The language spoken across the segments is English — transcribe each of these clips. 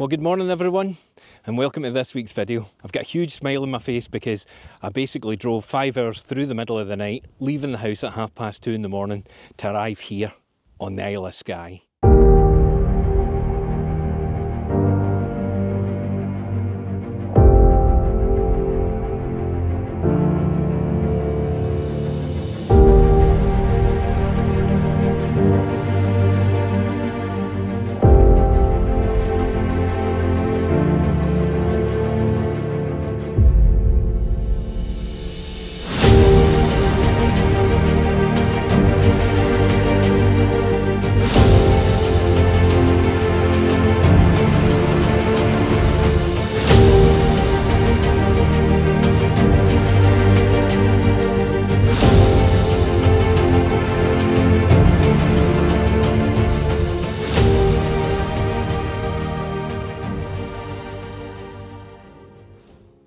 Well, good morning everyone and welcome to this week's video. I've got a huge smile on my face because I basically drove 5 hours through the middle of the night, leaving the house at 2:30 in the morning to arrive here on the Isle of Skye.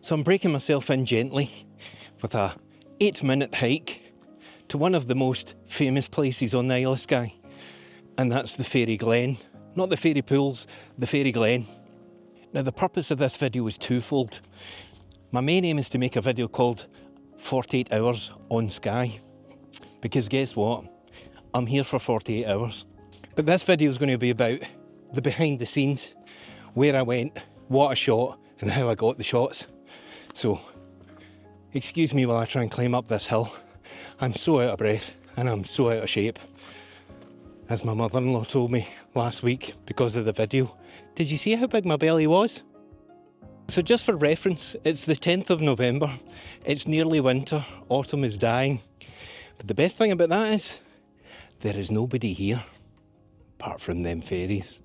So I'm breaking myself in gently with a 8-minute hike to one of the most famous places on the Isle of Skye, and that's the Fairy Glen. Not the Fairy Pools, the Fairy Glen. Now the purpose of this video is twofold. My main aim is to make a video called 48 Hours on Skye, because guess what? I'm here for 48 hours. But this video is going to be about the behind the scenes, where I went, what I shot and how I got the shots. So, excuse me while I try and climb up this hill. I'm so out of breath and I'm so out of shape. As my mother-in-law told me last week because of the video, did you see how big my belly was? So just for reference, it's the 10th of November. It's nearly winter, autumn is dying. But the best thing about that is, there is nobody here, apart from them fairies.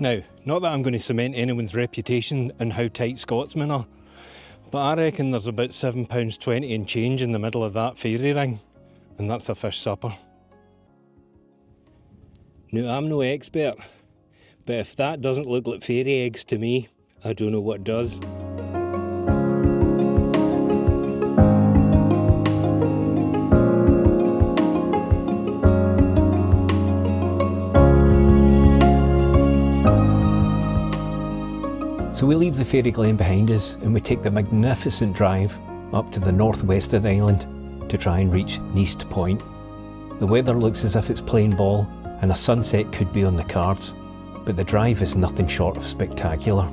Now, not that I'm going to cement anyone's reputation and how tight Scotsmen are, but I reckon there's about £7.20 and change in the middle of that fairy ring, and that's a fish supper. Now, I'm no expert, but if that doesn't look like fairy eggs to me, I don't know what does. So we leave the Fairy Glen behind us and we take the magnificent drive up to the northwest of the island to try and reach Neist Point. The weather looks as if it's playing ball and a sunset could be on the cards, but the drive is nothing short of spectacular.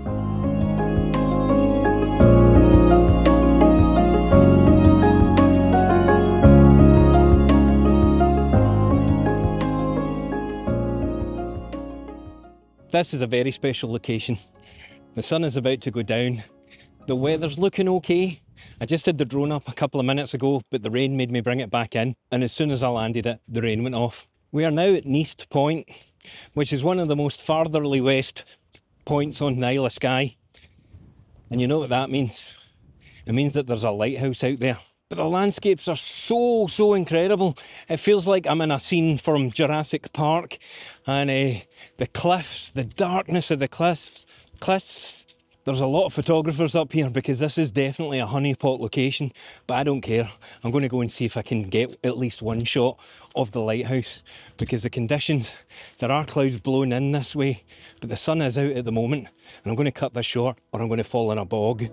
This is a very special location. The sun is about to go down, the weather's looking okay. I just had the drone up a couple of minutes ago, but the rain made me bring it back in, and as soon as I landed it, the rain went off. We are now at Neist Point, which is one of the most fartherly west points on the Isle of Skye. And you know what that means? It means that there's a lighthouse out there. But the landscapes are so incredible. It feels like I'm in a scene from Jurassic Park, and the cliffs, the darkness of the cliffs. There's a lot of photographers up here because this is definitely a honeypot location, but I don't care. I'm going to go and see if I can get at least one shot of the lighthouse, because the conditions, there are clouds blowing in this way, but the sun is out at the moment, and I'm going to cut this short or I'm going to fall in a bog.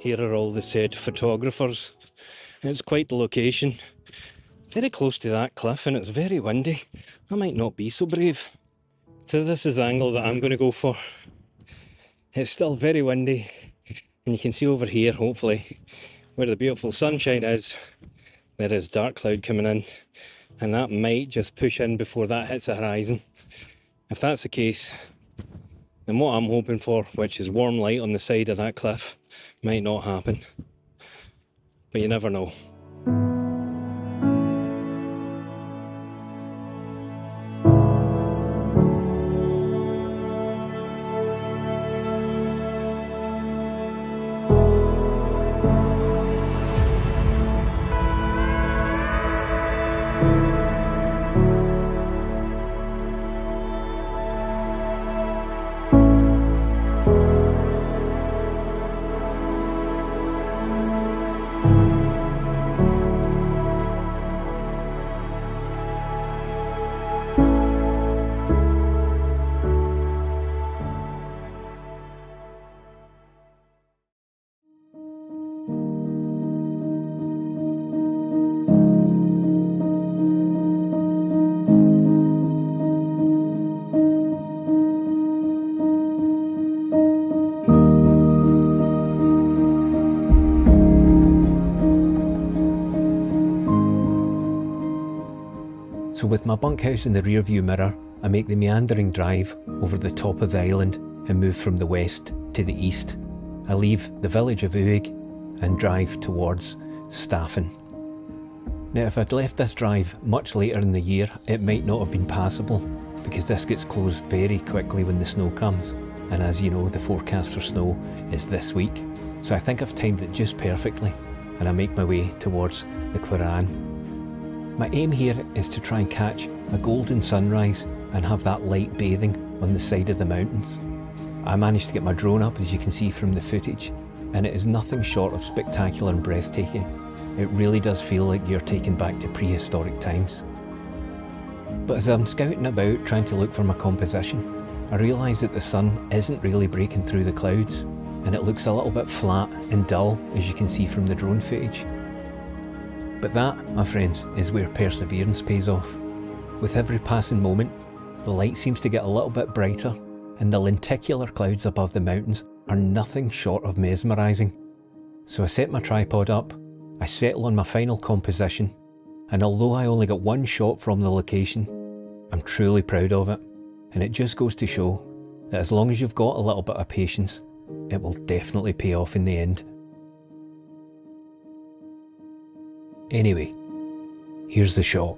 Here are all the said photographers. It's quite the location. Very close to that cliff, and it's very windy. I might not be so brave. So this is the angle that I'm going to go for. It's still very windy, and you can see over here, hopefully, where the beautiful sunshine is, there is dark cloud coming in, and that might just push in before that hits the horizon. If that's the case, then what I'm hoping for, which is warm light on the side of that cliff, might not happen. But you never know. So with my bunkhouse in the rearview mirror, I make the meandering drive over the top of the island and move from the west to the east. I leave the village of Uig and drive towards Staffin. Now if I'd left this drive much later in the year, it might not have been passable, because this gets closed very quickly when the snow comes, and as you know, the forecast for snow is this week. So I think I've timed it just perfectly, and I make my way towards the Quirain. My aim here is to try and catch a golden sunrise and have that light bathing on the side of the mountains. I managed to get my drone up, as you can see from the footage, and it is nothing short of spectacular and breathtaking. It really does feel like you're taken back to prehistoric times. But as I'm scouting about trying to look for my composition, I realise that the sun isn't really breaking through the clouds, and it looks a little bit flat and dull, as you can see from the drone footage. But that, my friends, is where perseverance pays off. With every passing moment, the light seems to get a little bit brighter, and the lenticular clouds above the mountains are nothing short of mesmerising. So I set my tripod up, I settle on my final composition, and although I only got one shot from the location, I'm truly proud of it. And it just goes to show that as long as you've got a little bit of patience, it will definitely pay off in the end. Anyway, here's the shot.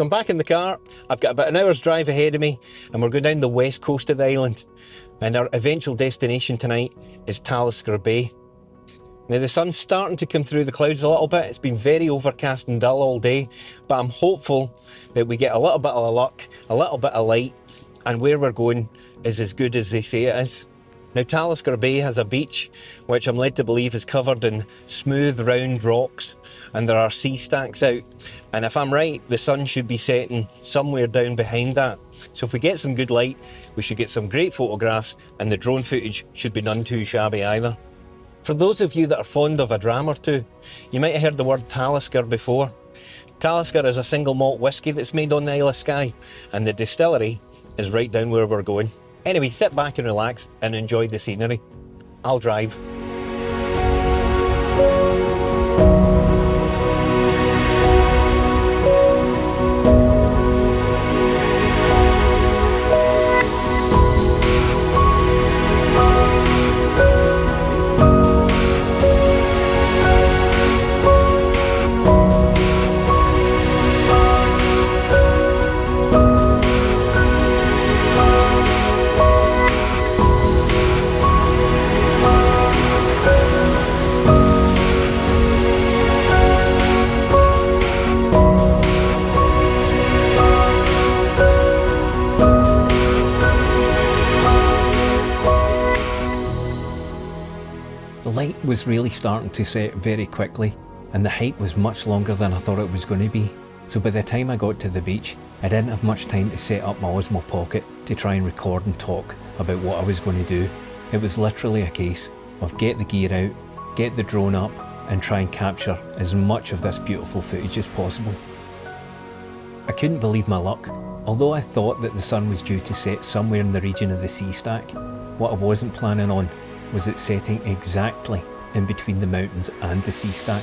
So I'm back in the car, I've got about an hour's drive ahead of me, and we're going down the west coast of the island. And our eventual destination tonight is Talisker Bay. Now the sun's starting to come through the clouds a little bit. It's been very overcast and dull all day, but I'm hopeful that we get a little bit of luck, a little bit of light, and where we're going is as good as they say it is. Now Talisker Bay has a beach which I'm led to believe is covered in smooth round rocks, and there are sea stacks out, and if I'm right the sun should be setting somewhere down behind that. So if we get some good light we should get some great photographs, and the drone footage should be none too shabby either. For those of you that are fond of a dram or two, you might have heard the word Talisker before. Talisker is a single malt whisky that's made on the Isle of Skye, and the distillery is right down where we're going. Anyway, sit back and relax and enjoy the scenery. I'll drive. Was really starting to set very quickly, and the hike was much longer than I thought it was going to be. So by the time I got to the beach I didn't have much time to set up my Osmo Pocket to try and record and talk about what I was going to do. It was literally a case of get the gear out, get the drone up and try and capture as much of this beautiful footage as possible. I couldn't believe my luck. Although I thought that the sun was due to set somewhere in the region of the sea stack, what I wasn't planning on was it setting exactly in between the mountains and the sea stack.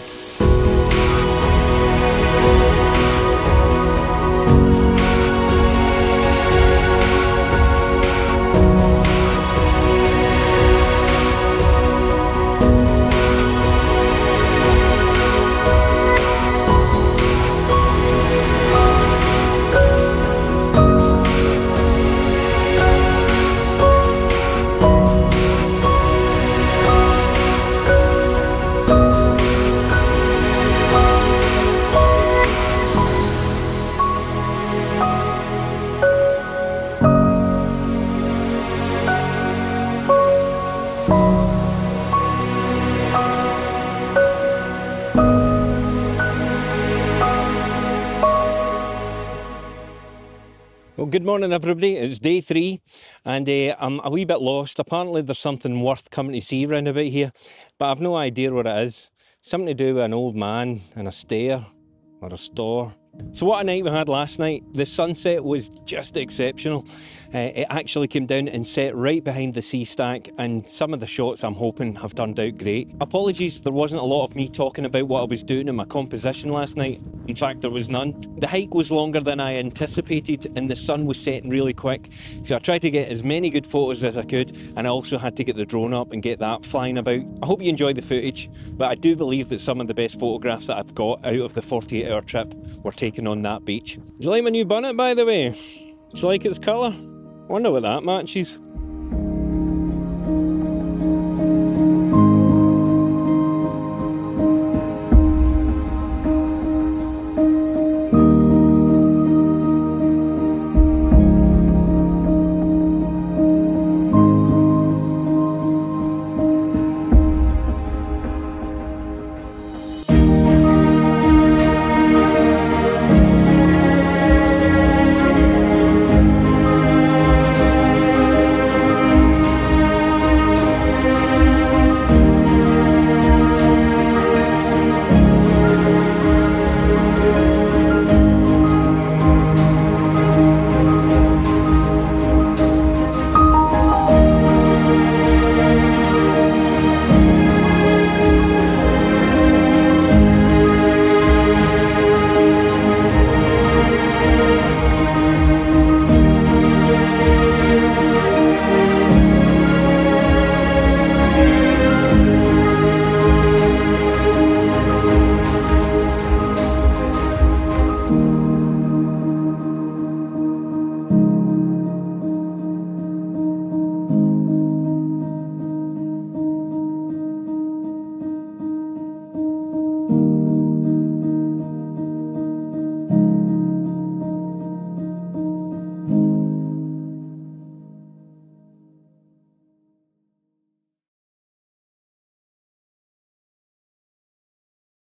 Good morning everybody, it's day three and I'm a wee bit lost. Apparently there's something worth coming to see round about here, but I've no idea what it is. Something to do with an old man and a stair or a store. So what a night we had last night. The sunset was just exceptional. It actually came down and set right behind the sea stack, and some of the shots I'm hoping have turned out great. Apologies, there wasn't a lot of me talking about what I was doing in my composition last night. In fact, there was none. The hike was longer than I anticipated and the sun was setting really quick, so I tried to get as many good photos as I could, and I also had to get the drone up and get that flying about. I hope you enjoyed the footage, but I do believe that some of the best photographs that I've got out of the 48-hour trip were taken on that beach. Do you like my new bonnet, by the way? Do you like its colour? I wonder what that matches.